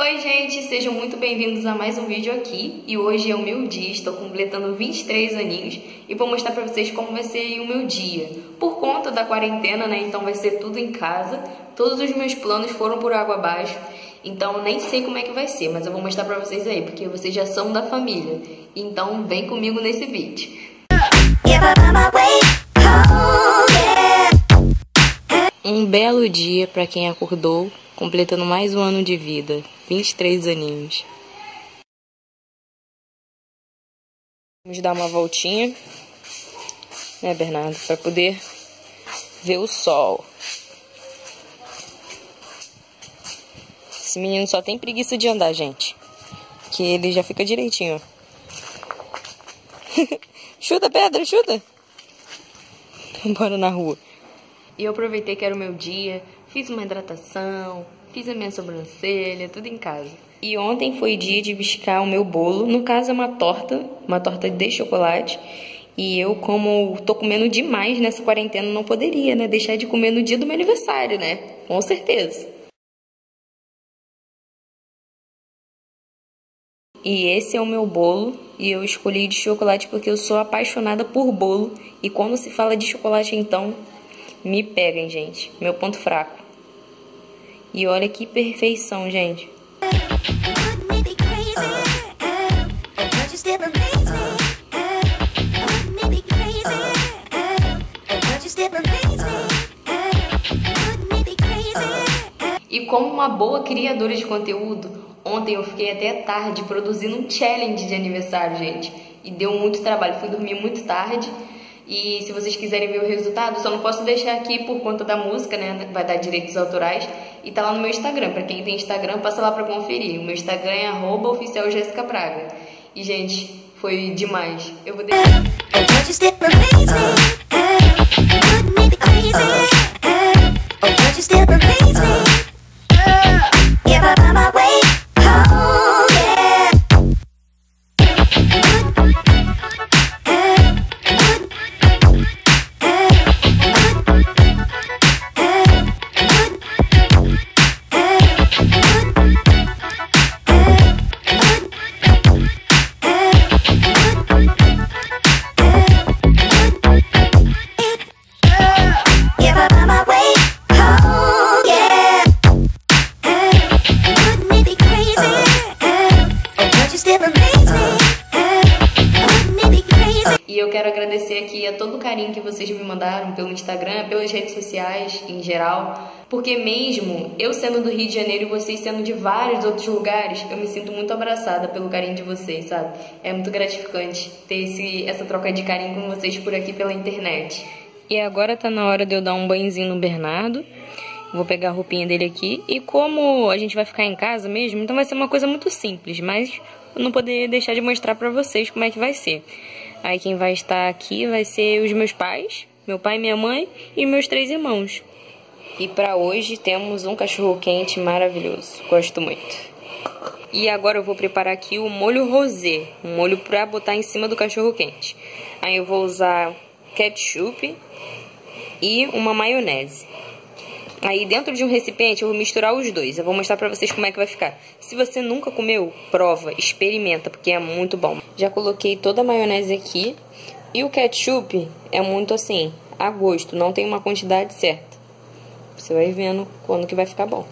Oi gente, sejam muito bem-vindos a mais um vídeo aqui. E hoje é o meu dia, estou completando 23 aninhos e vou mostrar pra vocês como vai ser o meu dia. Por conta da quarentena, né, então vai ser tudo em casa. Todos os meus planos foram por água abaixo, então nem sei como é que vai ser, mas eu vou mostrar pra vocês aí, porque vocês já são da família. Então vem comigo nesse vídeo. Um belo dia pra quem acordou, completando mais um ano de vida, 23 aninhos. Vamos dar uma voltinha, né, Bernardo? Para poder ver o sol. Esse menino só tem preguiça de andar, gente. Que ele já fica direitinho. Chuta, pedra, chuta! Bora na rua. E eu aproveitei que era o meu dia, fiz uma hidratação, fiz a minha sobrancelha, tudo em casa. E ontem foi dia de biscar o meu bolo, no caso é uma torta de chocolate. E eu, como tô comendo demais nessa quarentena, não poderia, né, deixar de comer no dia do meu aniversário, né? Com certeza. E esse é o meu bolo, e eu escolhi de chocolate porque eu sou apaixonada por bolo. E quando se fala de chocolate, então... me peguem, gente. Meu ponto fraco. E olha que perfeição, gente. E como uma boa criadora de conteúdo, ontem eu fiquei até tarde produzindo um challenge de aniversário, gente. E deu muito trabalho. Fui dormir muito tarde. E se vocês quiserem ver o resultado, só não posso deixar aqui por conta da música, né? Vai dar direitos autorais. E tá lá no meu Instagram. Pra quem tem Instagram, passa lá pra conferir. O meu Instagram é @oficialJessicaBraga. E, gente, foi demais. Eu vou deixar... E eu quero agradecer aqui a todo o carinho que vocês me mandaram pelo Instagram, pelas redes sociais em geral, porque mesmo eu sendo do Rio de Janeiro e vocês sendo de vários outros lugares, eu me sinto muito abraçada pelo carinho de vocês, sabe? É muito gratificante ter essa troca de carinho com vocês por aqui pela internet. E agora tá na hora de eu dar um banhozinho no Bernardo. Vou pegar a roupinha dele aqui. E como a gente vai ficar em casa mesmo, então vai ser uma coisa muito simples, mas eu não poderia deixar de mostrar pra vocês como é que vai ser. Aí quem vai estar aqui vai ser os meus pais, meu pai, minha mãe e meus 3 irmãos. E pra hoje temos um cachorro quente maravilhoso, gosto muito. E agora eu vou preparar aqui o molho rosé, um molho pra botar em cima do cachorro quente. Aí eu vou usar ketchup e uma maionese. Aí dentro de um recipiente eu vou misturar os dois. Eu vou mostrar pra vocês como é que vai ficar. Se você nunca comeu, prova, experimenta, porque é muito bom. Já coloquei toda a maionese aqui. E o ketchup é muito assim, a gosto, não tem uma quantidade certa. Você vai vendo quando que vai ficar bom.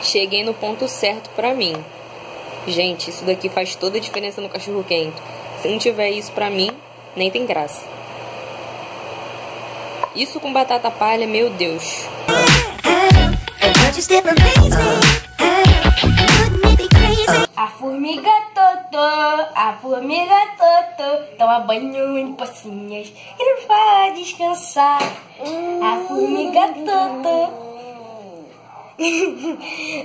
Cheguei no ponto certo pra mim. Gente, isso daqui faz toda a diferença no cachorro quente. Se não tiver isso pra mim, nem tem graça. Isso com batata palha, meu Deus. A formiga totô toma banho em pocinhas e não vai descansar. A formiga totô,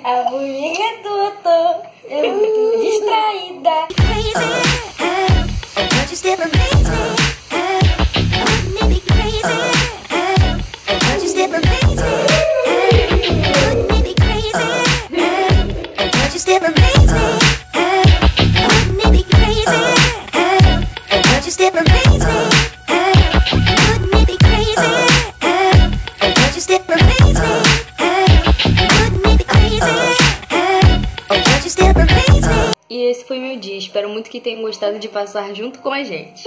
a formiga totô é muito distraída. E esse foi meu dia. Espero muito que tenham gostado de passar junto com a gente.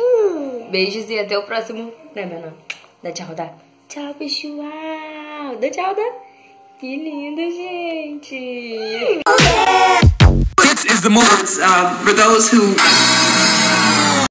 Beijos e até o próximo. Né, Bernardo? Dá tchau, dá. Tchau, pessoal. Dá tchau, dá. Que lindo, gente. This is the moment for those who...